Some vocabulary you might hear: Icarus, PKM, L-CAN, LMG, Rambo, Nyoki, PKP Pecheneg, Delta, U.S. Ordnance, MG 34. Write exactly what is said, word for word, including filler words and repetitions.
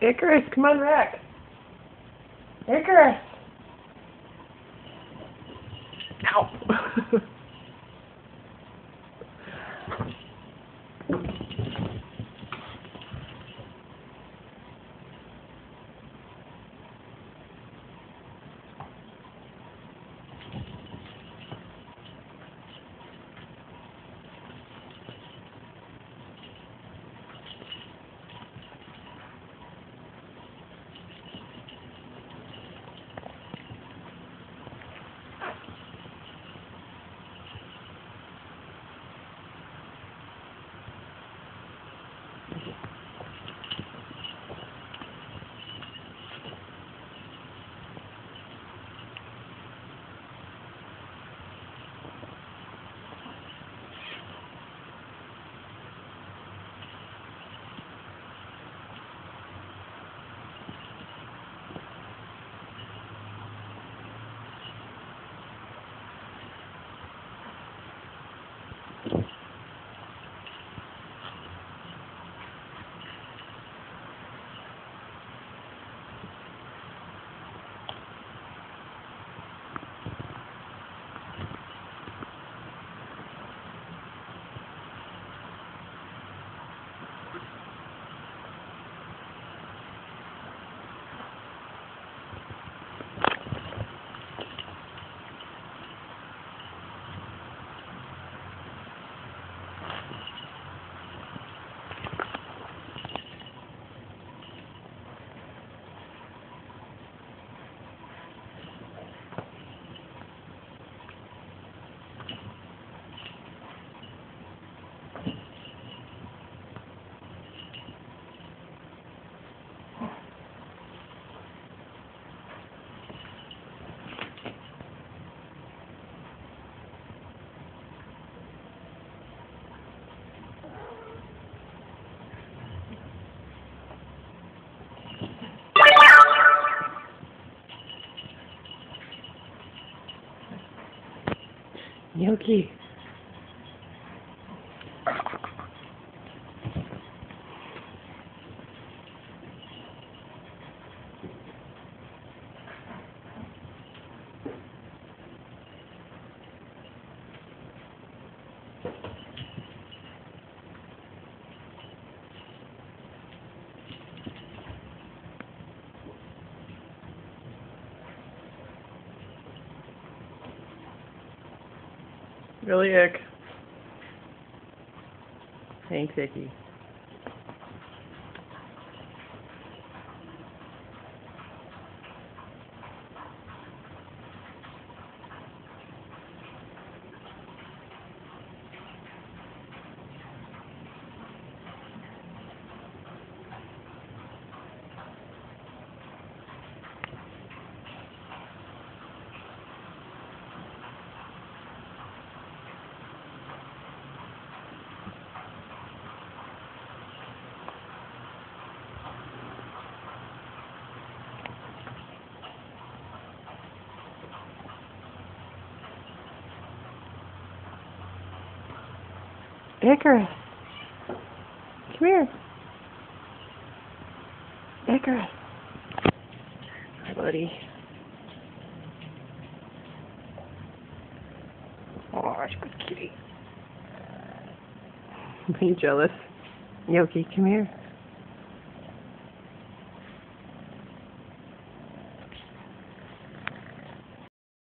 Icarus, come on back. Icarus. Ow. Nyoki. Really, Ick. Thanks, Icky. Icarus, come here. Icarus. Hi, buddy. Oh, it's a good kitty. Are you jealous? Nyoki, come here.